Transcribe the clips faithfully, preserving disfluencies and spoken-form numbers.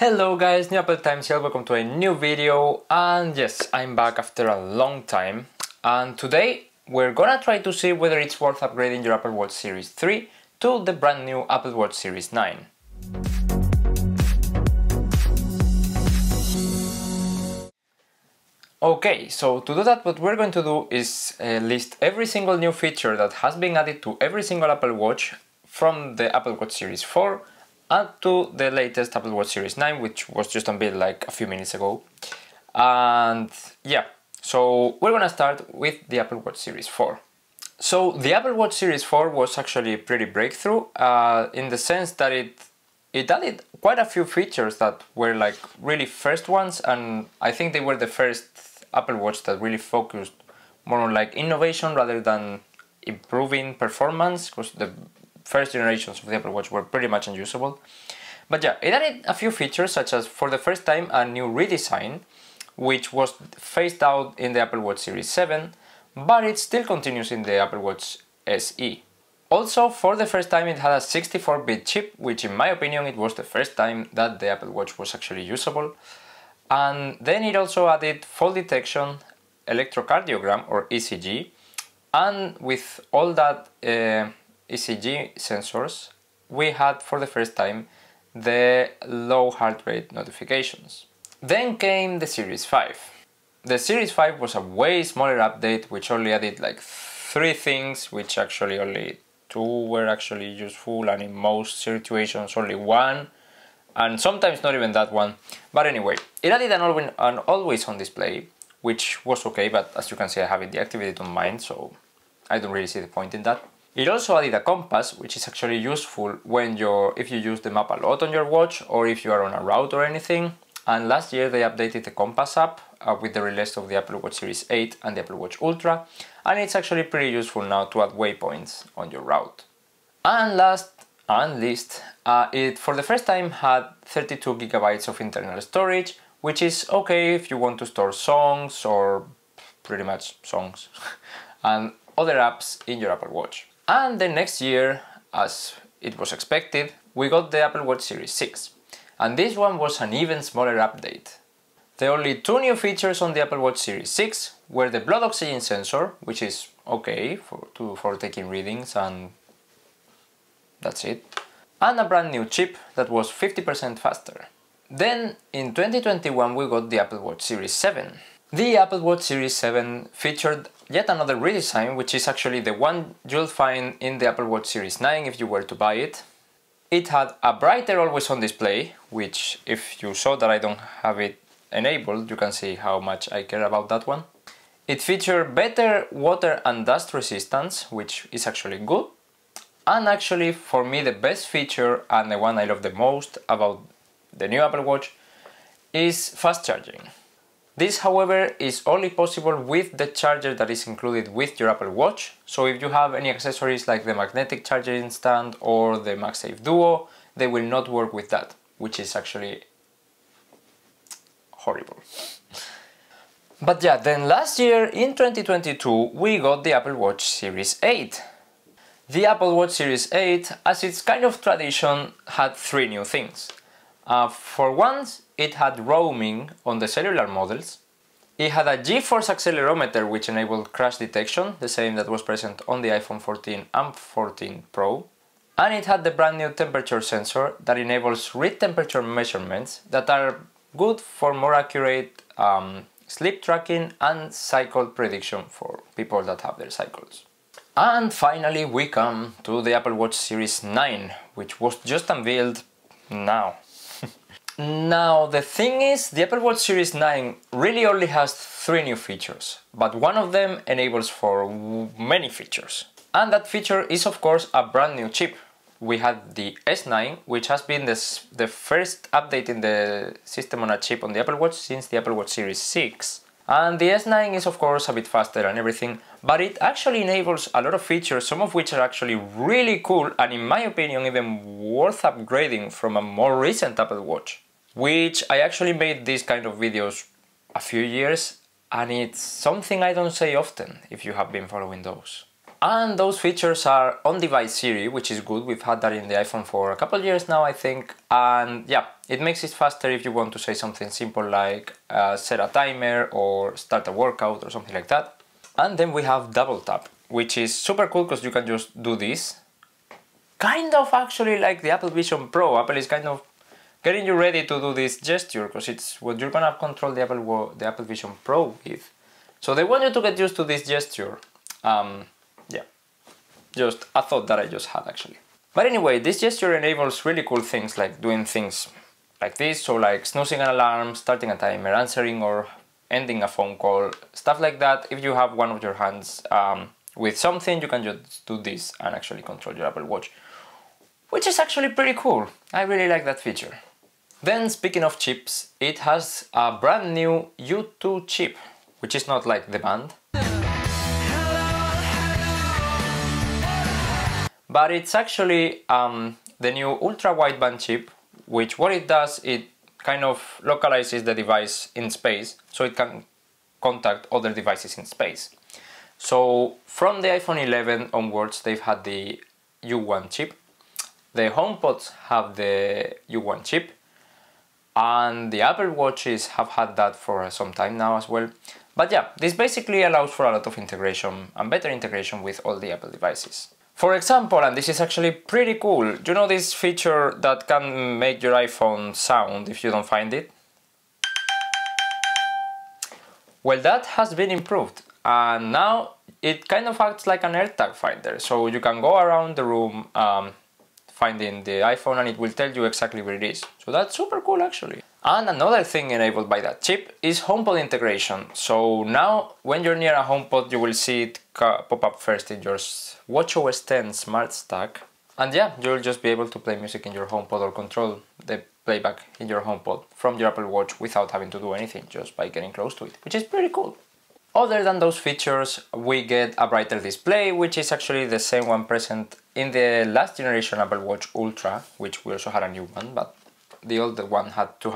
Hello guys, new Apple Times here, welcome to a new video. And yes, I'm back after a long time, and today we're gonna try to see whether it's worth upgrading your Apple Watch Series three to the brand new Apple Watch Series nine. Okay, so to do that, what we're going to do is uh, list every single new feature that has been added to every single Apple Watch from the Apple Watch Series four and to the latest Apple Watch Series nine, which was just unveiled like a few minutes ago. And yeah, so we're gonna start with the Apple Watch Series four. So the Apple Watch Series four was actually a pretty breakthrough uh, in the sense that it it added quite a few features that were like really first ones, and I think they were the first Apple Watch that really focused more on like innovation rather than improving performance, because the first generations of the Apple Watch were pretty much unusable. But yeah, it added a few features, such as for the first time a new redesign, which was phased out in the Apple Watch Series seven, but it still continues in the Apple Watch S E. Also, for the first time it had a sixty-four bit chip, which in my opinion it was the first time that the Apple Watch was actually usable. And then it also added fall detection, electrocardiogram or E C G, and with all that uh, E C G sensors, we had for the first time the low heart rate notifications. Then came the Series five. The Series five was a way smaller update, which only added like three things, which actually only two were actually useful, and in most situations only one, and sometimes not even that one. But anyway, it added an, an always on display, which was okay, but as you can see I have it deactivated on mine, so I don't really see the point in that. It also added a compass, which is actually useful when you're, if you use the map a lot on your watch or if you are on a route or anything. And last year they updated the compass app uh, with the release of the Apple Watch Series eight and the Apple Watch Ultra, and it's actually pretty useful now to add waypoints on your route. And last and least, uh, it for the first time had thirty-two gigabytes of internal storage, which is okay if you want to store songs, or pretty much songs, and other apps in your Apple Watch. And the next year, as it was expected, we got the Apple Watch Series six. And this one was an even smaller update. The only two new features on the Apple Watch Series six were the blood oxygen sensor, which is okay for, to, for taking readings, and that's it. And a brand new chip that was fifty percent faster. Then in twenty twenty-one we got the Apple Watch Series seven. The Apple Watch Series seven featured yet another redesign, which is actually the one you'll find in the Apple Watch Series nine if you were to buy it. It had a brighter always-on display, which if you saw that I don't have it enabled, you can see how much I care about that one. It featured better water and dust resistance, which is actually good. And actually, for me, the best feature and the one I love the most about the new Apple Watch is fast charging. This, however, is only possible with the charger that is included with your Apple Watch. So if you have any accessories like the magnetic charging stand or the MagSafe Duo, they will not work with that, which is actually horrible. But yeah, then last year, in twenty twenty-two, we got the Apple Watch Series eight. The Apple Watch Series eight, as its kind of tradition, had three new things. Uh, for once, it had roaming on the cellular models. It had a G-force accelerometer, which enabled crash detection, the same that was present on the iPhone fourteen and fourteen Pro. And it had the brand new temperature sensor that enables read temperature measurements that are good for more accurate um, sleep tracking and cycle prediction for people that have their cycles. And finally, we come to the Apple Watch Series nine, which was just unveiled now. Now, the thing is, the Apple Watch Series nine really only has three new features, but one of them enables for many features. And that feature is, of course, a brand new chip. We had the S nine, which has been this, the first update in the system on a chip on the Apple Watch since the Apple Watch Series six. And the S nine is, of course, a bit faster and everything, but it actually enables a lot of features, some of which are actually really cool and, in my opinion, even worth upgrading from a more recent Apple Watch. Which I actually made these kind of videos a few years, and it's something I don't say often if you have been following those. And those features are on device Siri, which is good. We've had that in the iPhone for a couple years now, I think, and yeah, It makes it faster if you want to say something simple like uh, set a timer or start a workout or something like that. And then we have double tap, which is super cool because you can just do this. Kind of actually like the Apple Vision Pro. Apple is kind of getting you ready to do this gesture because it's what you're gonna control the Apple, the Apple Vision Pro with. So they want you to get used to this gesture. Um, yeah, just a thought that I just had actually. But anyway, this gesture enables really cool things like doing things like this, so like snoozing an alarm, starting a timer, answering or ending a phone call, stuff like that. If you have one of your hands um, with something, you can just do this and actually control your Apple Watch, which is actually pretty cool. I really like that feature. Then speaking of chips, it has a brand new U two chip, which is not like the band, but it's actually um, the new ultra wideband chip, which what it does, it kind of localizes the device in space so it can contact other devices in space. So from the iPhone eleven onwards, they've had the U one chip, the HomePods have the U one chip, and the Apple Watches have had that for some time now as well. But yeah, this basically allows for a lot of integration and better integration with all the Apple devices. For example, and this is actually pretty cool, you know this feature that can make your iPhone sound if you don't find it? Well, that has been improved and now it kind of acts like an AirTag finder, so you can go around the room um, finding the iPhone and it will tell you exactly where it is. So that's super cool actually. And another thing enabled by that chip is HomePod integration. So now when you're near a HomePod, you will see it pop up first in your watch O S ten smart stack. And yeah, you'll just be able to play music in your HomePod or control the playback in your HomePod from your Apple Watch without having to do anything, just by getting close to it, which is pretty cool. Other than those features, we get a brighter display, which is actually the same one present in the last generation Apple Watch Ultra, which we also had a new one, but the older one had two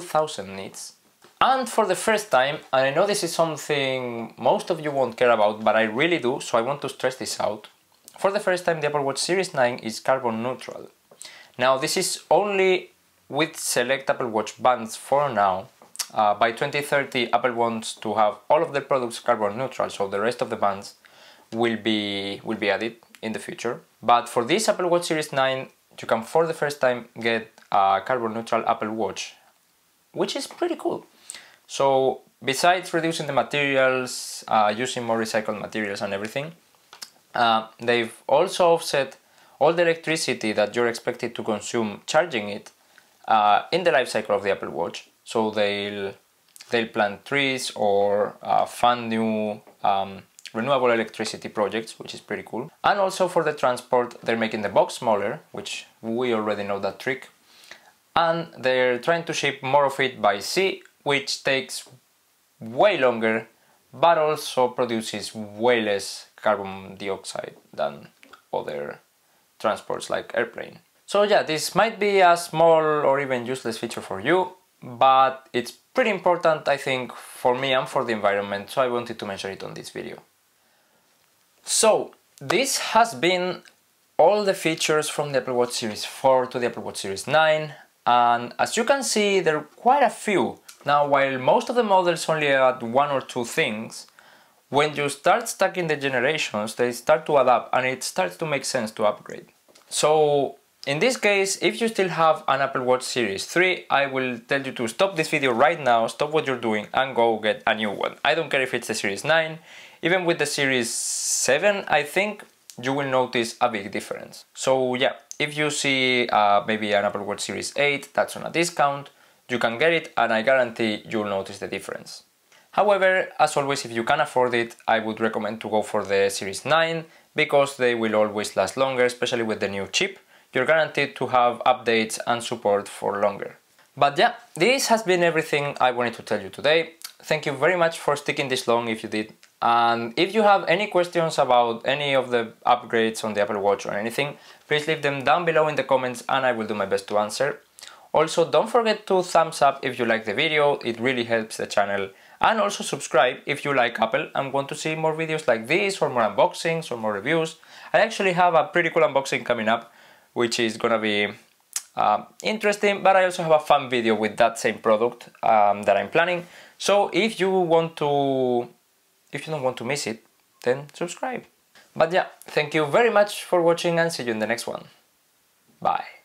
thousand nits. And for the first time, and I know this is something most of you won't care about, but I really do, so I want to stress this out. For the first time, the Apple Watch Series nine is carbon neutral. Now, this is only with select Apple Watch bands for now. Uh, by twenty thirty, Apple wants to have all of their products carbon neutral, so the rest of the bands will be, will be added in the future. But for this Apple Watch Series nine, you can for the first time get a carbon neutral Apple Watch, which is pretty cool. So besides reducing the materials, uh, using more recycled materials and everything, uh, they've also offset all the electricity that you're expected to consume charging it uh, in the life cycle of the Apple Watch. So they'll, they'll plant trees or uh, fund new um, renewable electricity projects, which is pretty cool. And also for the transport, they're making the box smaller, which we already know that trick. And they're trying to ship more of it by sea, which takes way longer, but also produces way less carbon dioxide than other transports like airplane. So yeah, this might be a small or even useless feature for you, but it's pretty important, I think, for me and for the environment, so I wanted to mention it on this video. So this has been all the features from the Apple Watch Series four to the Apple Watch Series nine, and as you can see, there are quite a few. Now, while most of the models only add one or two things, when you start stacking the generations, they start to adapt and it starts to make sense to upgrade. So in this case, if you still have an Apple Watch Series three, I will tell you to stop this video right now, stop what you're doing and go get a new one. I don't care if it's the Series nine, even with the Series seven, I think, you will notice a big difference. So yeah, if you see uh, maybe an Apple Watch Series eight that's on a discount, you can get it and I guarantee you'll notice the difference. However, as always, if you can afford it, I would recommend to go for the Series nine because they will always last longer, especially with the new chip. You're guaranteed to have updates and support for longer. But yeah, this has been everything I wanted to tell you today. Thank you very much for sticking this long if you did. And if you have any questions about any of the upgrades on the Apple Watch or anything, please leave them down below in the comments and I will do my best to answer. Also, don't forget to thumbs up if you like the video, it really helps the channel. And also subscribe if you like Apple and want to see more videos like this or more unboxings or more reviews. I actually have a pretty cool unboxing coming up, which is gonna be Uh, interesting, but I also have a fun video with that same product um, that I'm planning. So if you want to, if you don't want to miss it, then subscribe. But yeah, thank you very much for watching and see you in the next one. Bye.